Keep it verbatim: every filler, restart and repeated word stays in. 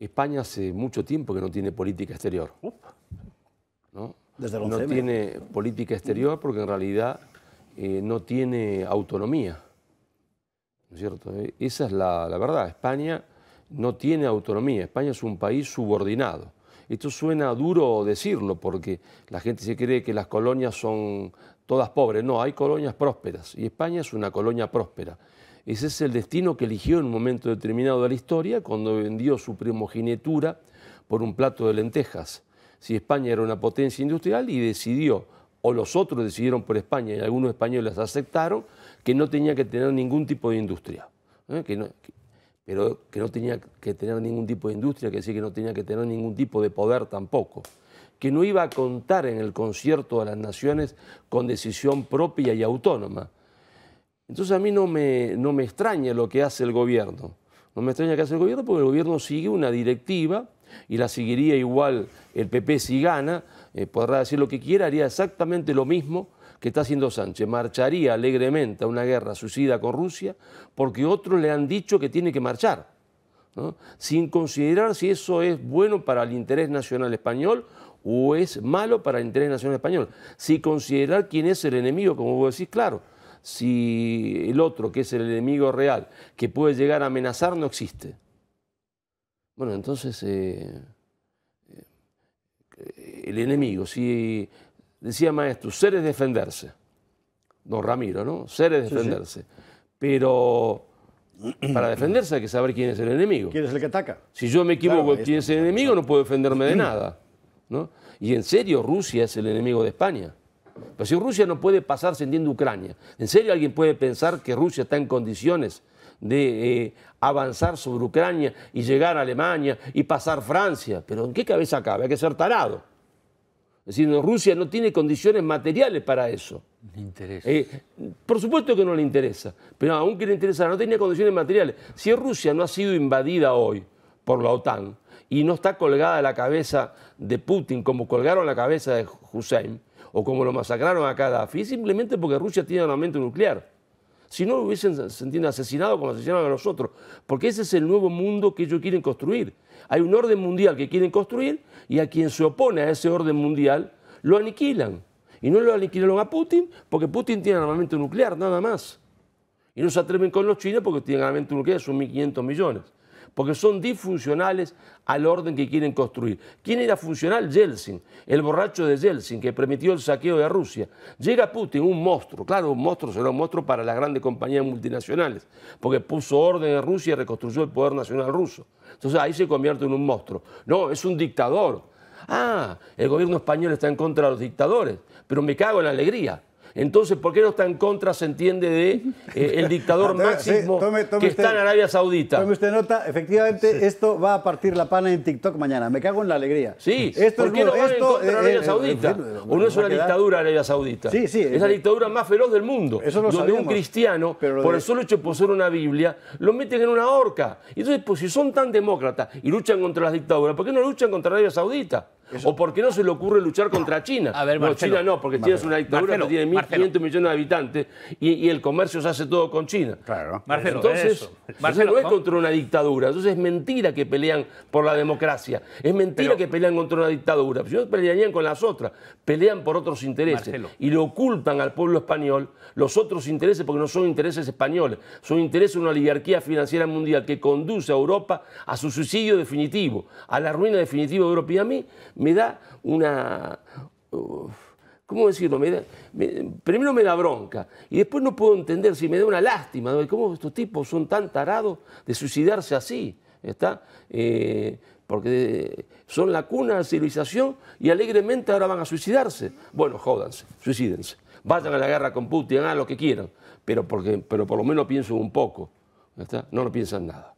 España hace mucho tiempo que no tiene política exterior. ¿No? Desde no tiene política exterior porque en realidad eh, no tiene autonomía. ¿No es cierto? Eh, esa es la, la verdad. España no tiene autonomía. España es un país subordinado. Esto suena duro decirlo porque la gente se cree que las colonias son todas pobres. No, hay colonias prósperas y España es una colonia próspera. Ese es el destino que eligió en un momento determinado de la historia cuando vendió su primogenitura por un plato de lentejas. Si España era una potencia industrial y decidió, o los otros decidieron por España y algunos españoles aceptaron, que no tenía que tener ningún tipo de industria. ¿Eh? Que no, que, pero que no tenía que tener ningún tipo de industria, que decir que no tenía que tener ningún tipo de poder tampoco. Que no iba a contar en el concierto de las naciones con decisión propia y autónoma. Entonces a mí no me, no me extraña lo que hace el gobierno. No me extraña lo que hace el gobierno porque el gobierno sigue una directiva y la seguiría igual el P P si gana, eh, podrá decir lo que quiera, haría exactamente lo mismo que está haciendo Sánchez. Marcharía alegremente a una guerra suicida con Rusia porque otros le han dicho que tiene que marchar, ¿no? Sin considerar si eso es bueno para el interés nacional español o es malo para el interés nacional español. Sin considerar quién es el enemigo, como vos decís, claro. Si el otro, que es el enemigo real, que puede llegar a amenazar, no existe. Bueno, entonces, eh, eh, el enemigo, si decía Maestro, ser es defenderse. Don Ramiro, ¿no? Ser es defenderse. Sí, sí. Pero para defenderse hay que saber quién es el enemigo. ¿Quién es el que ataca? Si yo me equivoco, claro, quién es el enemigo, no puedo defenderme de nada, ¿no? Y en serio, Rusia es el enemigo de España. Pero si Rusia no puede pasar sentiendo Ucrania, ¿en serio alguien puede pensar que Rusia está en condiciones de eh, avanzar sobre Ucrania y llegar a Alemania y pasar Francia? ¿Pero en qué cabeza cabe? Hay que ser tarado. Es decir, no, Rusia no tiene condiciones materiales para eso. Le interesa. Eh, por supuesto que no le interesa, pero aunque le interesa, no tenía condiciones materiales. Si Rusia no ha sido invadida hoy por la OTAN y no está colgada la cabeza de Putin como colgaron la cabeza de Hussein, o como lo masacraron a Gaddafi, simplemente porque Rusia tiene armamento nuclear. Si no, lo hubiesen sentido asesinado como asesinaron a nosotros, porque ese es el nuevo mundo que ellos quieren construir. Hay un orden mundial que quieren construir y a quien se opone a ese orden mundial lo aniquilan. Y no lo aniquilaron a Putin porque Putin tiene armamento nuclear, nada más. Y no se atreven con los chinos porque tienen armamento nuclear, son mil quinientos millones. Porque son disfuncionales al orden que quieren construir. ¿Quién era funcional? Yeltsin, el borracho de Yeltsin, que permitió el saqueo de Rusia. Llega Putin, un monstruo, claro, un monstruo será un monstruo para las grandes compañías multinacionales, porque puso orden en Rusia y reconstruyó el poder nacional ruso. Entonces ahí se convierte en un monstruo. No, es un dictador. Ah, el gobierno español está en contra de los dictadores, pero me cago en la alegría. Entonces, ¿por qué no está en contra, se entiende, de eh, el dictador máximo sí, tome, tome que usted, está en Arabia Saudita? Tome usted nota, efectivamente, sí. Esto va a partir la pana en TikTok mañana. Me cago en la alegría. Sí, esto ¿por qué es, no van esto, en contra de Arabia eh, Saudita? Eh, eh, ¿O no es una dictadura Arabia Saudita? Sí, sí. Es eh, la dictadura más feroz del mundo. Eso lo donde sabemos, un cristiano, por de... el solo hecho de poseer una Biblia, lo meten en una horca. Entonces, pues, si son tan demócratas y luchan contra las dictaduras, ¿por qué no luchan contra Arabia Saudita? Eso. ¿O por qué no se le ocurre luchar contra China? A ver, no, Marcelo, China no, porque Marcelo, China es una dictadura Marcelo, que tiene mil quinientos millones de habitantes y, y el comercio se hace todo con China. Claro. Marcelo, entonces, eso. Marcelo, no es contra una dictadura. Entonces es mentira que pelean por la democracia. Es mentira pero, que pelean contra una dictadura. Si no, pelearían con las otras. Pelean por otros intereses. Marcelo. Y le ocultan al pueblo español los otros intereses porque no son intereses españoles. Son intereses de una oligarquía financiera mundial que conduce a Europa a su suicidio definitivo, a la ruina definitiva de Europa. Y a mí me da una... Uh, ¿cómo decirlo? Me da, me, primero me da bronca y después no puedo entender, si me da una lástima, ¿no? ¿Cómo estos tipos son tan tarados de suicidarse así? ¿Está? Eh, porque son la cuna de la civilización y alegremente ahora van a suicidarse. Bueno, jódanse, suicídense. Vayan a la guerra con Putin, hagan lo que quieran, pero, porque, pero por lo menos piensen un poco. ¿Está? No lo piensan nada.